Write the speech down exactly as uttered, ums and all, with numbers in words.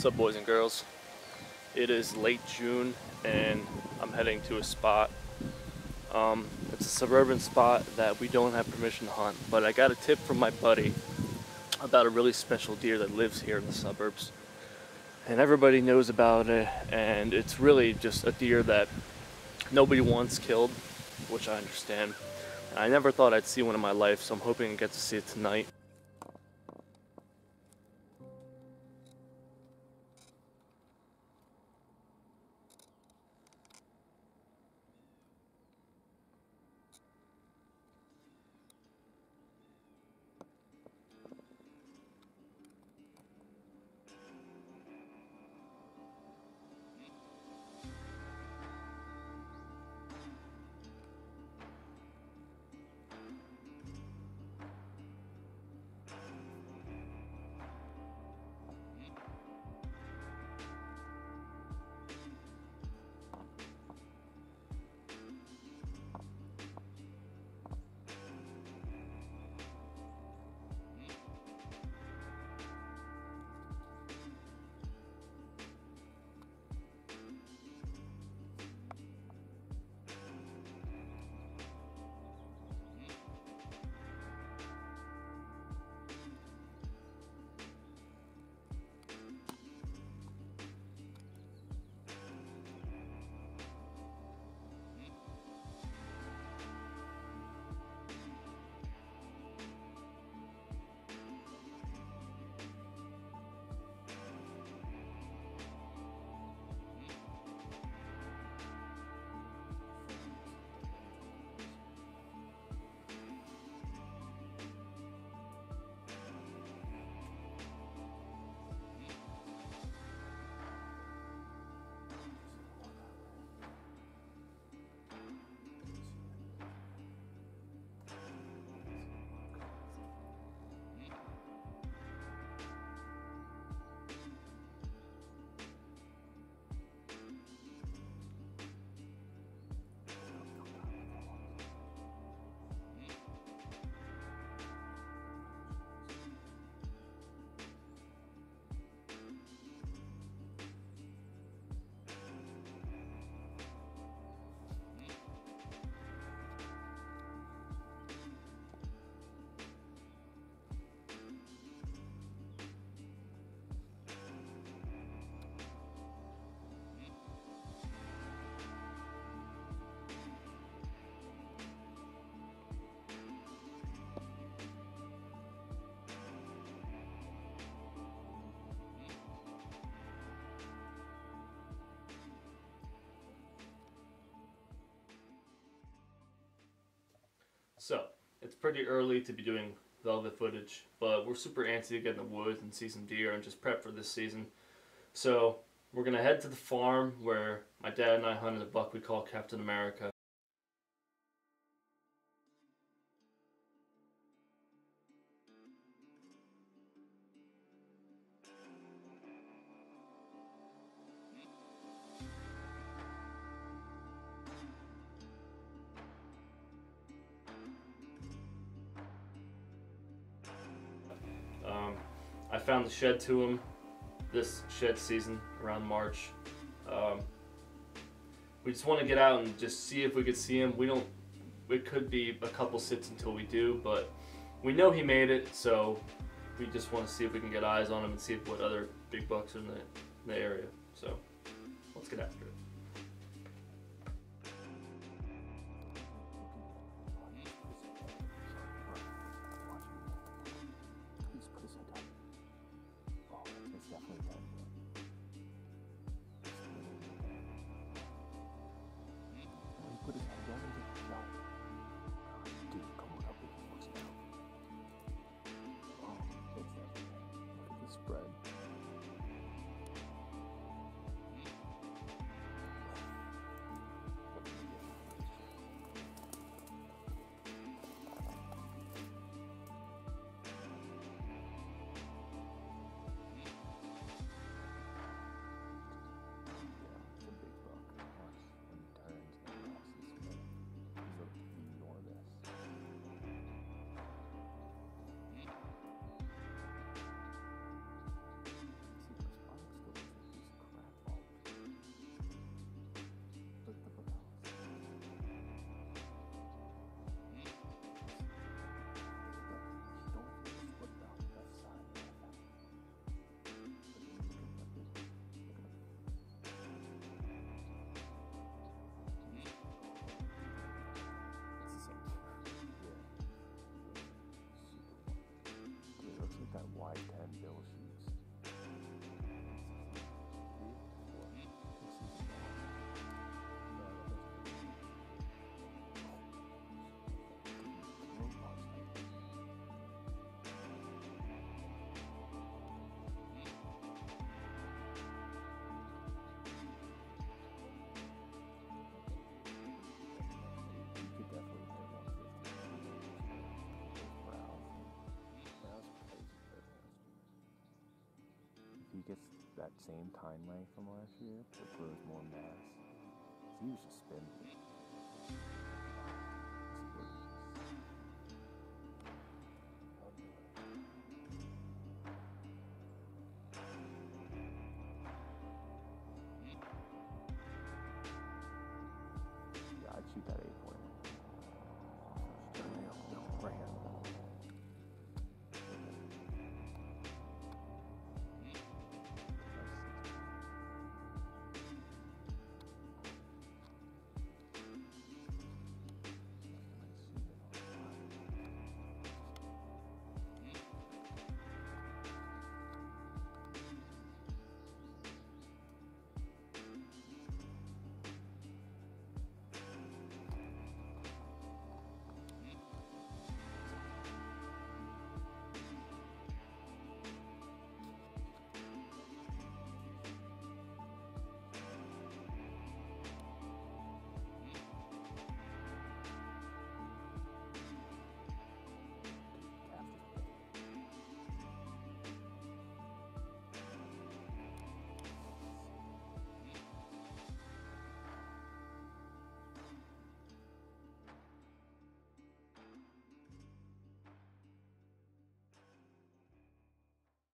What's up, boys and girls? It is late June and I'm heading to a spot. Um, it's a suburban spot that we don't have permission to hunt, but I got a tip from my buddy about a really special deer that lives here in the suburbs. And everybody knows about it, and it's really just a deer that nobody wants killed, which I understand. I never thought I'd see one in my life, so I'm hoping I get to see it tonight. So, it's pretty early to be doing velvet footage, but we're super antsy to get in the woods and see some deer and just prep for this season. So, we're going to head to the farm where my dad and I hunted a buck we call Captain America. I found the shed to him this shed season around March. Um, we just want to get out and just see if we could see him. We don't, it could be a couple sits until we do, but we know he made it, so we just want to see if we can get eyes on him and see what other big bucks are in the, in the area. So let's get after it. gets that same time lag from last year, but grows more mass. So you should spend it. Yeah, I'd shoot that